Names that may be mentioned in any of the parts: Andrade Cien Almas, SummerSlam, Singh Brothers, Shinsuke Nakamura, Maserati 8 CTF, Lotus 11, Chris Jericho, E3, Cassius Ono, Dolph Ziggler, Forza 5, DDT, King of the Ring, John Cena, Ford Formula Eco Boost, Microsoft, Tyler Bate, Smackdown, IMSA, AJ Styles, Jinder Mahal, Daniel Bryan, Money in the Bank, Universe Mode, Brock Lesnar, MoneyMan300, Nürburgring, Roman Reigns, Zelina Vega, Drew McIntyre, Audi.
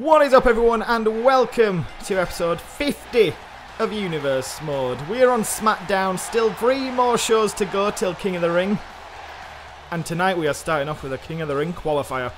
What is up, everyone, and welcome to episode 50 of Universe Mode. We are on Smackdown, still 3 more shows to go till King of the Ring. And tonight we are starting off with a King of the Ring qualifier.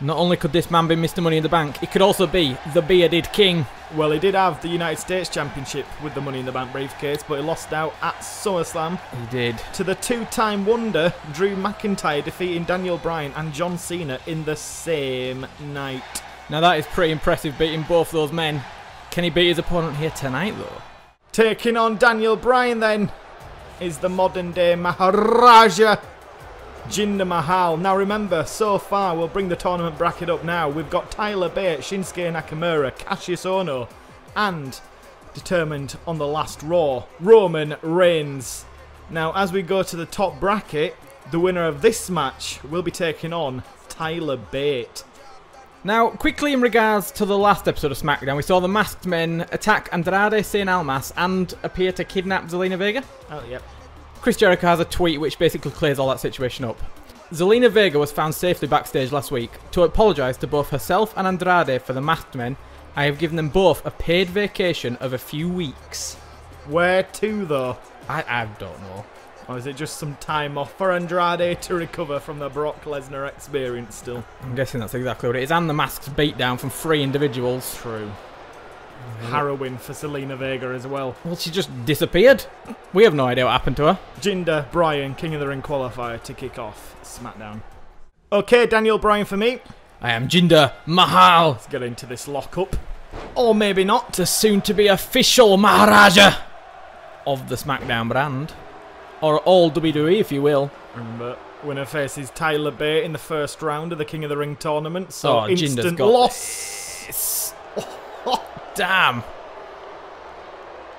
Not only could this man be Mr. Money in the Bank, he could also be the bearded king. Well, he did have the United States Championship with the Money in the Bank briefcase, but he lost out at SummerSlam. He did. To the 2-time wonder, Drew McIntyre, defeating Daniel Bryan and John Cena in the same night. Now that is pretty impressive, beating both those men. Can he beat his opponent here tonight though? Taking on Daniel Bryan then is the modern day Maharaja, Jinder Mahal. Now remember, so far, we'll bring the tournament bracket up now. We've got Tyler Bate, Shinsuke Nakamura, Cassius Ono, and, determined on the last Raw, Roman Reigns. Now as we go to the top bracket, the winner of this match will be taking on Tyler Bate. Now, quickly in regards to the last episode of SmackDown, we saw the Masked Men attack Andrade Cien Almas and appear to kidnap Zelina Vega. Oh, yep. Chris Jericho has a tweet which basically clears all that situation up. Zelina Vega was found safely backstage last week. To apologise to both herself and Andrade for the Masked Men, I have given them both a paid vacation of a few weeks. Where to, though? I don't know. Or is it just some time off for Andrade to recover from the Brock Lesnar experience still? I'm guessing that's exactly what it is. And the Masked's beatdown from 3 individuals. True. Harrowing for Zelina Vega as well. Well, she just disappeared. We have no idea what happened to her. Jinder Bryan, King of the Ring qualifier, to kick off SmackDown. Okay, Daniel Bryan for me. I am Jinder Mahal. Let's get into this lockup. Or maybe not. The soon-to-be official Maharaja of the SmackDown brand. Or all WWE, if you will. Remember, winner faces Tyler Bate in the first round of the King of the Ring tournament. So instant loss. Oh, damn.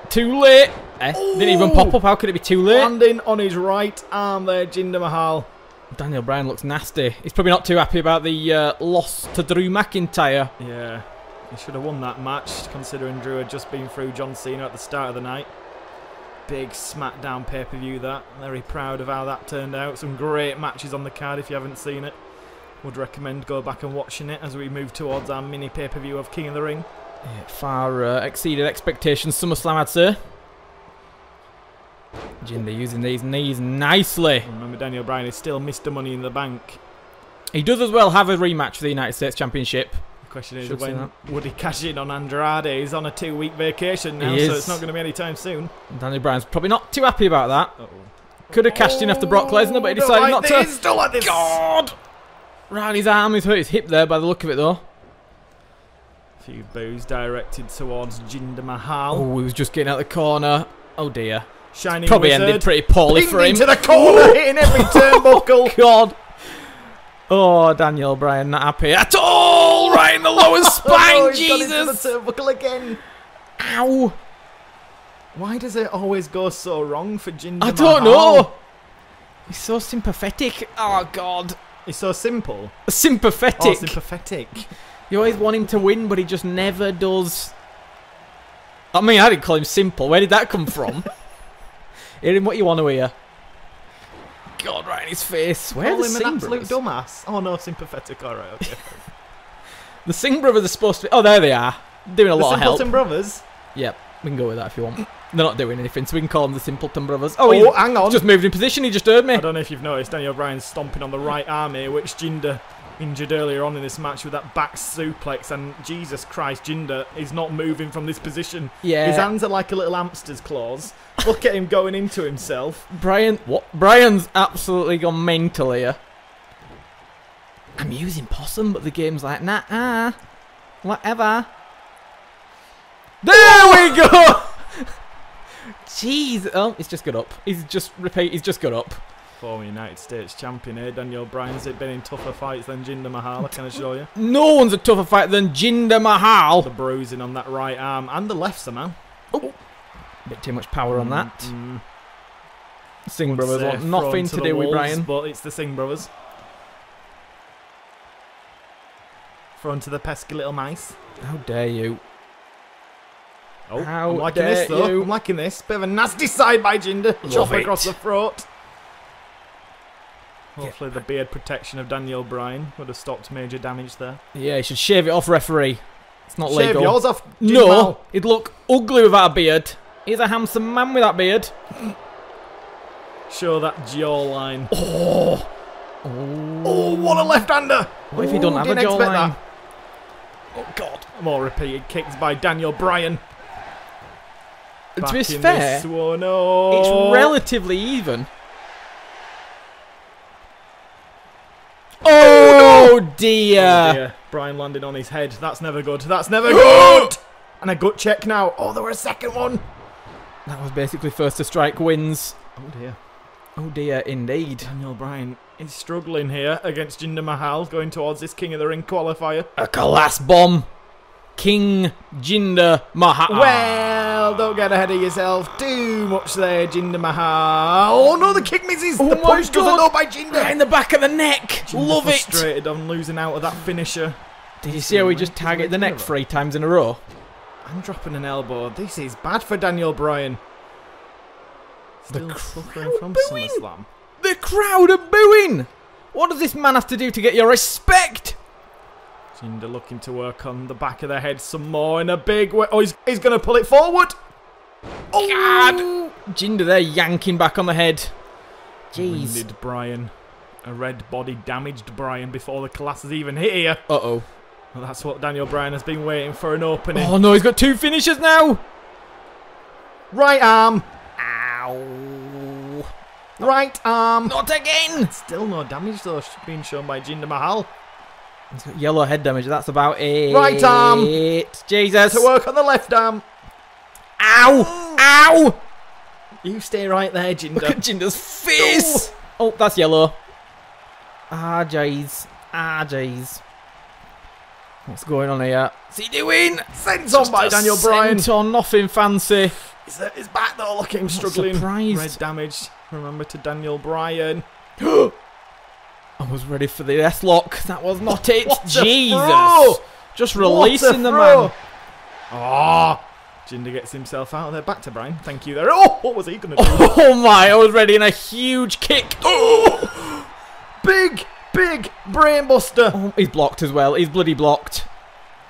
Too late. Didn't even pop up. How could it be too late? Landing on his right arm there, Jinder Mahal. Daniel Bryan looks nasty. He's probably not too happy about the loss to Drew McIntyre. Yeah, he should have won that match, considering Drew had just been through John Cena at the start of the night. Big SmackDown pay-per-view that. Very proud of how that turned out. Some great matches on the card if you haven't seen it. Would recommend go back and watching it as we move towards our mini pay-per-view of King of the Ring. Yeah, far exceeded expectations, SummerSlam, I'd say. Jinder using these knees nicely. Remember, Daniel Bryan is still Mr. Money in the Bank. He does as well have a rematch for the United States Championship. Question is, when would he cash in on Andrade? He's on a 2-week vacation now, so it's not going to be any time soon. Daniel Bryan's probably not too happy about that. Could have cashed in after Brock Lesnar, but he decided not to. Still like this. God! Right, his arm, he's hurt his hip there by the look of it, though. A few boos directed towards Jinder Mahal. Oh, he was just getting out the corner. Oh dear. Shining probably wizard. Ended pretty poorly. Pinged for him. Into the corner, hitting every turnbuckle. Oh, God. Oh, Daniel Bryan not happy at all! Right in the lower spine, oh, Jesus! The turnbuckle again. Ow! Why does it always go so wrong for Jinder Mahal? I don't know! He's so sympathetic. Oh, God. He's so simple. Sympathetic. Oh, sympathetic. You always want him to win, but he just never does. I mean, I didn't call him simple. Where did that come from? Hear him what you want to hear. God, right in his face. Where are the Singh Brothers? Absolute dumbass. Oh no, sympathetic. All right, okay. The Singh Brothers are supposed to be. Oh, there they are. Doing a lot of help. The Simpleton Brothers. Yep, we can go with that if you want. They're not doing anything, so we can call them the Simpleton Brothers. Oh hang on. Just moved in position. He just heard me. I don't know if you've noticed, Daniel Bryan's stomping on the right arm here, which Jinder injured earlier on in this match with that back suplex. And Jesus Christ, Jinder is not moving from this position. Yeah, his hands are like a little hamster's claws. Look at him going into himself. Bryan, what? Bryan's absolutely gone mental here. I'm using possum, but the game's like, nah, whatever. There we go. Jeez, oh, he's just got up. He's just got up. Former United States champion here, Daniel Bryan's been in tougher fights than Jinder Mahal, I can assure you. No one's a tougher fight than Jinder Mahal. The bruising on that right arm and the left somehow. Oh. Bit too much power on that. Singh Brothers want nothing to do with Bryan. But it's the Singh Brothers. Thrown to the pesky little mice. How dare you. Oh, I'm liking this though. I'm liking this. Bit of a nasty side by Jinder. Chop across the throat. Hopefully the beard protection of Daniel Bryan would have stopped major damage there. Yeah, he should shave it off, referee. It's not legal. Shave yours off. No, he'd look ugly without a beard. He's a handsome man with that beard. Show that jawline. Oh. Oh, oh, what a left-hander! What if he doesn't have a jawline? Oh, God. More repeated kicks by Daniel Bryan. Back to be fair, it's relatively even. Oh, no. Dear. Oh, dear. Bryan landed on his head. That's never good. That's never good! And a gut check now. Oh, there was a second one. That was basically first to strike wins. Oh, dear. Oh, dear, indeed. Daniel Bryan is struggling here against Jinder Mahal, going towards this King of the Ring qualifier. A class bomb. King Jinder Mahal. Well, don't get ahead of yourself too much there, Jinder Mahal. Oh, no, the kick misses. Oh, the punch doesn't go by Jinder. Right in the back of the neck. Jinder Love frustrated it. Frustrated on losing out of that finisher. Did you see how we just targeted the neck 3 times in a row? I'm dropping an elbow. This is bad for Daniel Bryan. Still suffering from SummerSlam. The crowd are booing! What does this man have to do to get your respect? Jinder looking to work on the back of the head some more in a big way. Oh, he's going to pull it forward. Oh, God! Jinder there yanking back on the head. Jeez. Winded Bryan. A red body damaged Bryan before the class has even hit here. Uh-oh. Well, that's what Daniel Bryan has been waiting for, an opening. Oh, no, he's got 2 finishers now. Right arm. Ow. Right arm. Not again. Still no damage, though, being shown by Jinder Mahal. He's got yellow head damage. That's about it. Right arm. Jesus. To work on the left arm. Ow. Ow. You stay right there, Jinder. Look at Jinder's face. Oh, that's yellow. Ah, jeez. Ah, jeez. What's going on here? What's he doing? Sent on by Daniel Bryan. Sent on, nothing fancy. His back though, look at him struggling. Surprised. Red damage, remember, to Daniel Bryan. I was ready for the S-lock. That was not it. What Jesus. Just releasing the man. Oh, Jinder gets himself out of there. Back to Bryan. Thank you there. Oh, what was he going to do? Oh my, I was ready in a huge kick. Oh, big brain buster. Oh, he's blocked as well. He's bloody blocked.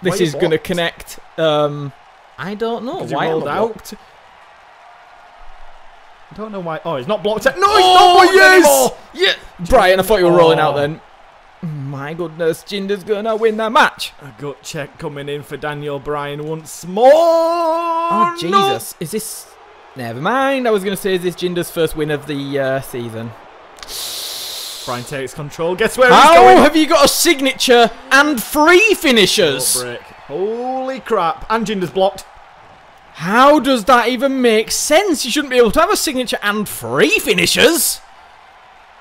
This is going to connect. I don't know why he rolled out. I don't know why. Oh, he's not blocked out. No, he's not blocked anymore. Yes. Bryan, I thought you were rolling out then. My goodness, Jinder's going to win that match. A gut check coming in for Daniel Bryan once more. Oh, Jesus. No. Is this... Never mind. I was going to say, is this Jinder's first win of the season? Bryan takes control. Guess where he's going. How have you got a signature and 3 finishers? Break. Holy crap. And Jinder's blocked. How does that even make sense? You shouldn't be able to have a signature and 3 finishers.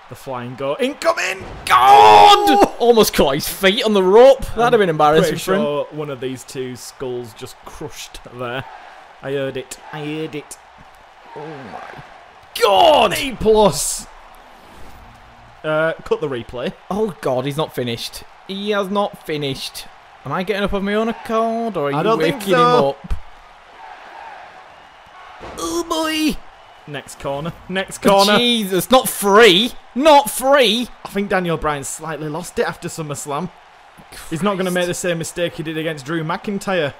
The flying go. Incoming! God! Ooh! Almost caught his feet on the rope. That'd have been embarrassing. Pretty sure one of these 2 skulls just crushed there. I heard it. I heard it. Oh my God! A+. Cut the replay. Oh God, he's not finished. He has not finished. Am I getting up of my own accord, or are you waking him up? Oh boy! Next corner. Next corner. Jesus, not free. Not free. I think Daniel Bryan slightly lost it after SummerSlam. Christ. He's not going to make the same mistake he did against Drew McIntyre.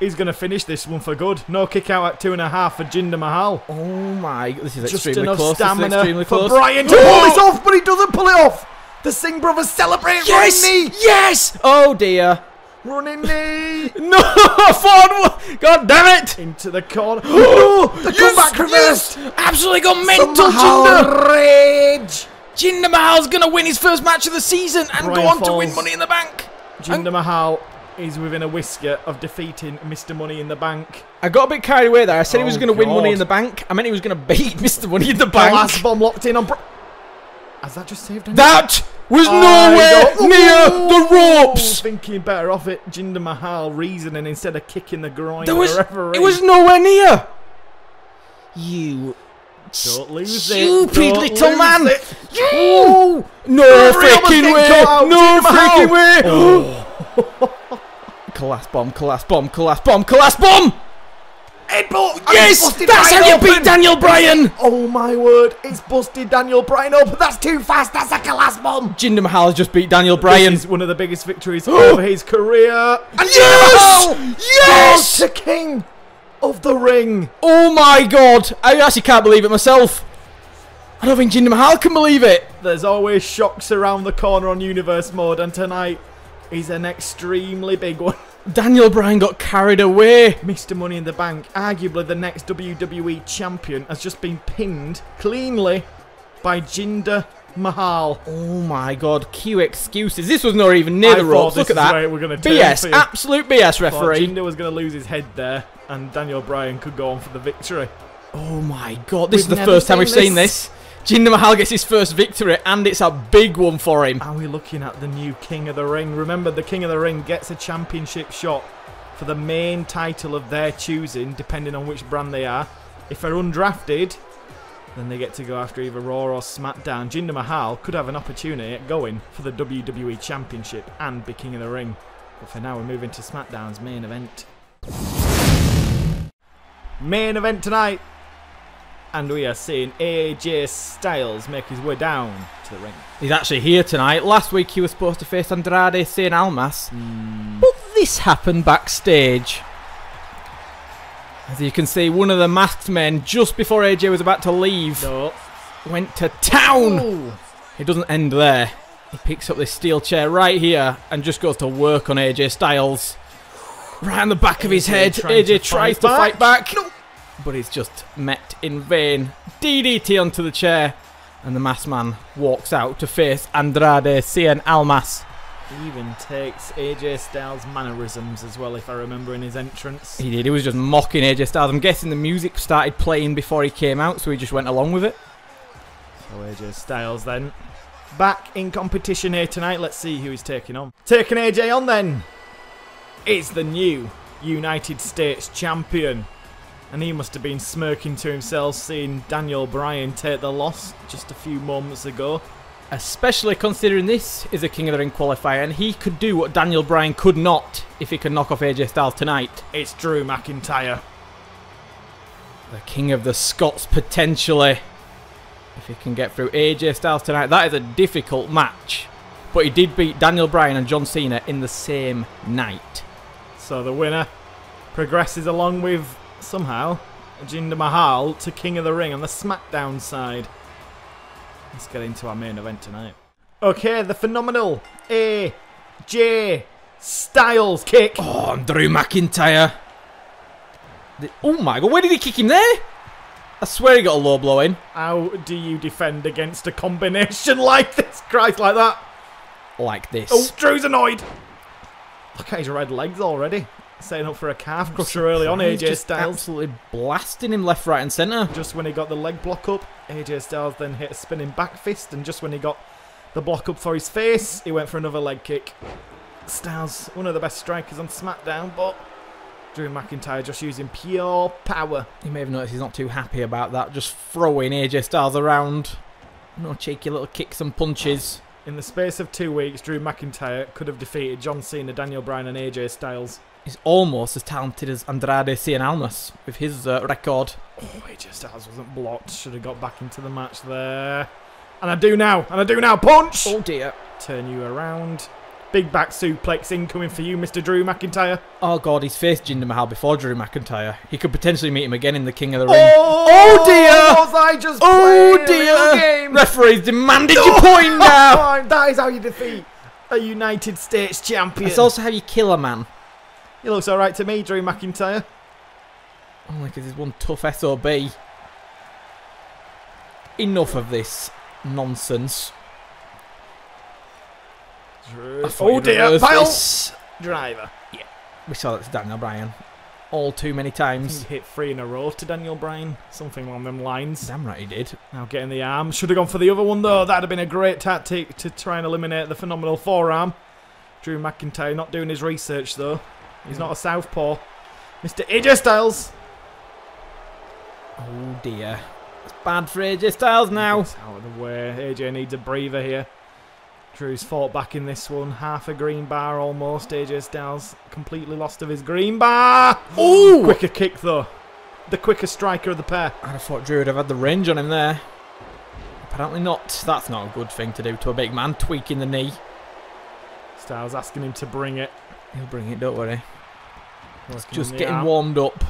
He's going to finish this one for good. No kick out at 2.5 for Jinder Mahal. Oh my! This is just extremely close. Just enough stamina for Bryan to pull this off, but he doesn't pull it off. The Singh Brothers celebrate. Yes! Running knee. Yes! Oh dear. Running knee! No! Forward! God damn it! Into the corner. Oh, the comeback reversed! Absolutely gone mental, Jinder! Rage! Jinder Mahal's gonna win his first match of the season and Bryan go on to win Money in the Bank! Jinder Mahal is within a whisker of defeating Mr. Money in the Bank. I got a bit carried away there. I said he was gonna win Money in the Bank. I meant he was gonna beat Mr. Money in the Bank. Last bomb locked in on... Has that just saved him? That was nowhere near the ropes! Thinking better of it, Jinder Mahal reasoning instead of kicking the groin of the referee. It was nowhere near! You don't lose stupid little man! You! No freaking way! No freaking way! Collapse bomb, collapse bomb, collapse bomb, collapse bomb! Headbutt! Yes! That's how you beat Daniel Bryan! Oh my word, it's busted Daniel Bryan open. That's too fast, that's like a glass bomb! Jinder Mahal has just beat Daniel Bryan. This is one of the biggest victories of his career. And yes! Jinder Mahal! Yes! The King of the Ring. Oh my god, I actually can't believe it myself. I don't think Jinder Mahal can believe it. There's always shocks around the corner on Universe Mode, and tonight is an extremely big one. Daniel Bryan got carried away. Mr. Money in the Bank, arguably the next WWE champion, has just been pinned cleanly by Jinder Mahal. Oh my god, cue excuses. This was not even near the ropes. Look at that. BS, absolute BS referee. Jinder was going to lose his head there, and Daniel Bryan could go on for the victory. Oh my god, this is the first time we've seen this. Jinder Mahal gets his first victory, and it's a big one for him. Are we looking at the new King of the Ring? Remember, the King of the Ring gets a championship shot for the main title of their choosing, depending on which brand they are. If they're undrafted, then they get to go after either Raw or Smackdown. Jinder Mahal could have an opportunity at going for the WWE Championship and be King of the Ring. But for now, we're moving to Smackdown's main event. Main event tonight. And we are seeing AJ Styles make his way down to the ring. He's actually here tonight. Last week he was supposed to face Andrade Cien Almas. But this happened backstage. As you can see, one of the masked men, just before AJ was about to leave, went to town. Ooh. It doesn't end there. He picks up this steel chair right here and just goes to work on AJ Styles. Right on the back of his head. AJ tries to fight back. No. But he's just met in vain. DDT onto the chair, and the masked man walks out to face Andrade Cien Almas. He even takes AJ Styles' mannerisms as well, if I remember, in his entrance. He did. He was just mocking AJ Styles. I'm guessing the music started playing before he came out, so he just went along with it. So AJ Styles then back in competition here tonight. Let's see who he's taking on. Taking AJ on then is the new United States champion. And he must have been smirking to himself seeing Daniel Bryan take the loss just a few moments ago. Especially considering this is a King of the Ring qualifier, and he could do what Daniel Bryan could not if he could knock off AJ Styles tonight. It's Drew McIntyre. The King of the Scots, potentially. If he can get through AJ Styles tonight, that is a difficult match. But he did beat Daniel Bryan and John Cena in the same night. So the winner progresses along with, somehow, Jinder Mahal to King of the Ring on the SmackDown side. Let's get into our main event tonight. Okay, the phenomenal AJ Styles kick. Oh, and Drew McIntyre. Oh my god, where did he kick him there? I swear he got a low blow in. How do you defend against a combination like this? Christ, like that. Like this. Oh, Drew's annoyed. Look at his red legs already. Setting up for a calf crusher early on, AJ Styles. Absolutely blasting him left, right and centre. Just when he got the leg block up, AJ Styles then hit a spinning back fist, and just when he got the block up for his face, he went for another leg kick. Styles, one of the best strikers on SmackDown, but Drew McIntyre just using pure power. You may have noticed he's not too happy about that, just throwing AJ Styles around. No cheeky little kicks and punches. In the space of 2 weeks, Drew McIntyre could have defeated John Cena, Daniel Bryan and AJ Styles. He's almost as talented as Andrade Cien Almas with his record. Oh, AJ Styles wasn't blocked. Should have got back into the match there. And I do now. And I do now. Punch! Oh, dear. Turn you around. Big back suplex incoming for you, Mr. Drew McIntyre. Oh, God. He's faced Jinder Mahal before Drew McIntyre. He could potentially meet him again in the King of the Ring. Oh, dear. Was I just playing a game? Referee's demanded your point now. That is how you defeat a United States champion. That's also how you kill a man. He looks alright to me, Drew McIntyre. Only because he's one tough SOB. Enough of this nonsense. Drew. Oh dear, pile! Driver. Yeah. We saw that to Daniel Bryan. All too many times. He hit 3 in a row to Daniel Bryan. Something along them lines. Damn right he did. Now getting the arm. Should have gone for the other one though. That'd have been a great tactic to try and eliminate the phenomenal forearm. Drew McIntyre not doing his research though. He's not a southpaw. Mr. AJ Styles. Oh, dear. It's bad for AJ Styles now. It's out of the way. AJ needs a breather here. Drew's fought back in this one. Half a green bar almost. AJ Styles completely lost of his green bar. Ooh! Quicker kick, though. the quicker striker of the pair. I'd have thought Drew would have had the range on him there. Apparently not. That's not a good thing to do to a big man, tweaking the knee. Styles asking him to bring it. He'll bring it, don't worry. It's just getting warmed up.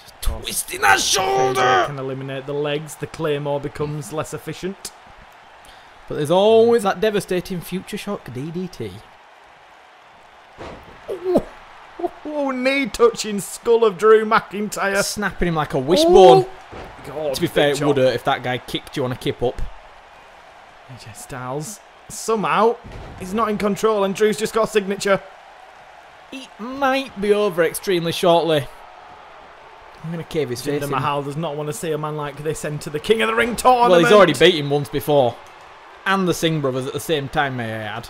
Just twisting that shoulder! Can eliminate the legs, the claymore becomes less efficient. But there's always that devastating future shock DDT. Oh, knee-touching skull of Drew McIntyre. Snapping him like a wishbone. God, to be fair, it would hurt if that guy kicked you on a kip-up. AJ Styles, somehow, he's not in control and Drew's just got a signature. It might be over extremely shortly. I'm going to cave his face in. Jinder Mahal does not want to see a man like this enter the King of the Ring tournament. Well, he's already beaten once before. And the Singh Brothers at the same time, may I add.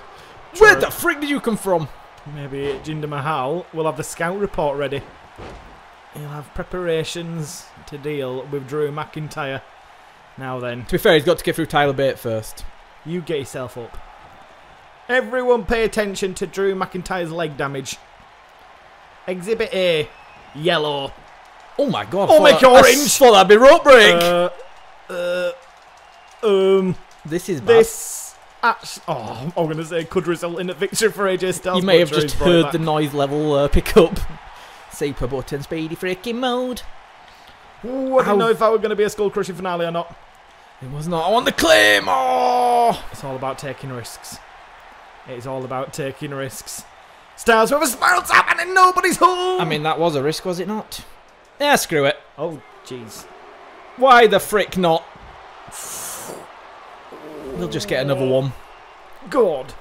True. Where the frig did you come from? Maybe Jinder Mahal will have the scout report ready. He'll have preparations to deal with Drew McIntyre. Now then. To be fair, he's got to get through Tyler Bate first. You get yourself up. Everyone pay attention to Drew McIntyre's leg damage. Exhibit A, yellow. Oh my god. Oh, make orange. I thought that'd be rope break. This is bad. This... oh, I'm going to say could result in a victory for AJ Styles. You may have just heard the noise level pick up. Super button, speedy freaking mode. Ooh, I don't know if that were going to be a skull crushing finale or not. It was not. I want the claymore. It's all about taking risks. It's all about taking risks. Styles with a spiral tap and nobody's home. I mean, that was a risk, was it not? Yeah, screw it. Oh, jeez. Why the frick not? We'll just get another one. God.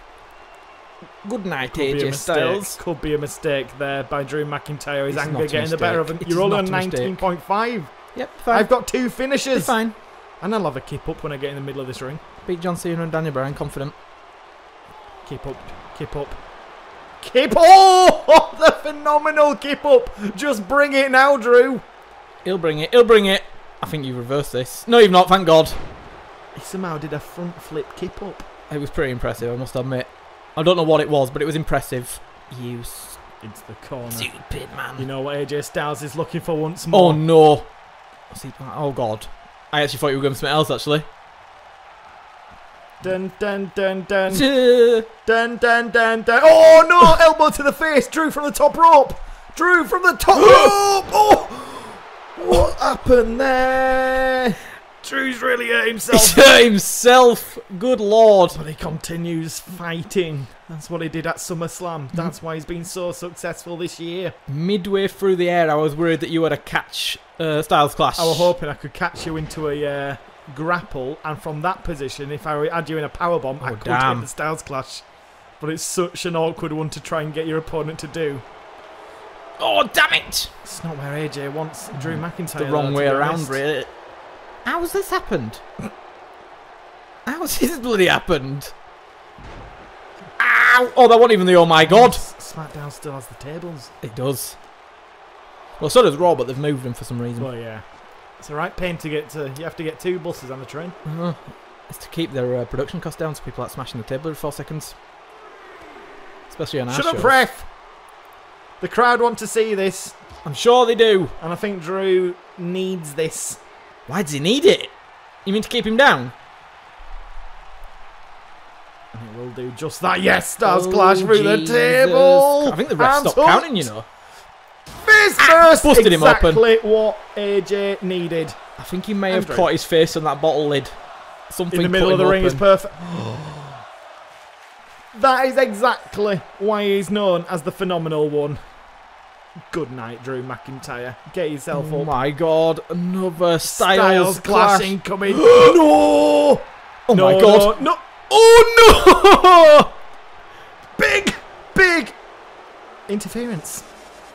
Good night, AJ Styles. Could be a mistake there by Drew McIntyre. His anger getting the better of him. You're only on 19.5. Yep, fine. I've got 2 finishes. It's fine. And I'll have a keep up when I get in the middle of this ring. Beat John Cena and Daniel Bryan, confident. Keep up, keep up, keep up! Oh, the phenomenal keep up! Just bring it now, Drew. He'll bring it, he'll bring it. I think you reversed this. No, you've not, thank God. He somehow did a front flip keep up. It was pretty impressive, I must admit. I don't know what it was, but it was impressive. Use into the corner. Stupid man. You know what AJ Styles is looking for once more. Oh no. Oh god. I actually thought you were going for something else actually. Dun dun dun dun. Dun dun dun dun. Oh no! Elbow to the face. Drew from the top rope. Drew from the top rope. Oh. What happened there? Drew's really hurt himself. He hurt himself. Good lord. But he continues fighting. That's what he did at SummerSlam. That's why he's been so successful this year. Midway through the air, I was worried that you had a catch Styles Clash. I was hoping I could catch you into a grapple. And from that position, if I had you in a powerbomb, I could hit the Styles Clash. But it's such an awkward one to try and get your opponent to do. Oh, damn it. It's not where AJ wants Drew McIntyre. The wrong way around, really. How's this happened? How's this bloody happened? Ow! Oh, that wasn't even the oh my god! Smackdown still has the tables. It does. Well, so does Raw, but they've moved them for some reason. Well, yeah. It's the right pain to get to. You have to get 2 buses on the train. It's to keep their production costs down so people aren't smashing the table in 4 seconds. Especially on our show. Shut up, ref! The crowd want to see this. I'm sure they do. And I think Drew needs this. Why does he need it? You mean to keep him down? And it will do just that. Yes, Styles clash through the table. I think the ref stopped counting, you know. Fist first! Busted him open. Exactly what AJ needed. I think he may have caught his face on that bottle lid. Something in the middle of the ring is perfect. That is exactly why he's known as the phenomenal one. Good night, Drew McIntyre. Get yourself up. Oh my god, another Styles clash incoming. No! Oh no, my god. No, no. Oh no! Big, big interference.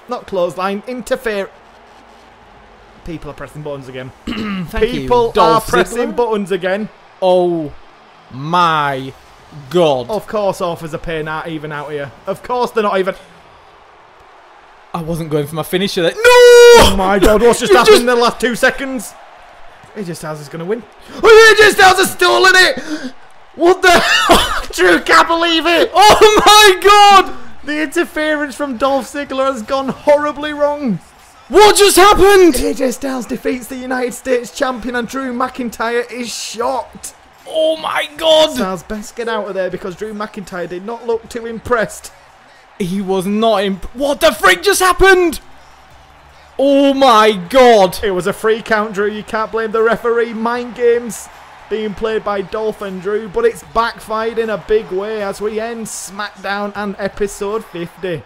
Not clothesline, interfere. People are pressing buttons again. People are pressing buttons again. Oh my god. Of course, offers are paying out even out here. Of course, they're not even. I wasn't going for my finisher. No! Oh my god, what's just happened in the last 2 seconds? AJ Styles is going to win. Oh, AJ Styles has stolen it! What the? Drew can't believe it! Oh my god! The interference from Dolph Ziggler has gone horribly wrong. What just happened? AJ Styles defeats the United States champion and Drew McIntyre is shocked. Oh my God! Styles best get out of there because Drew McIntyre did not look too impressed. He was not What the freak just happened? Oh my God! It was a free count, Drew. You can't blame the referee. Mind games being played by Dolph and Drew, but it's backfired in a big way as we end SmackDown and episode 50.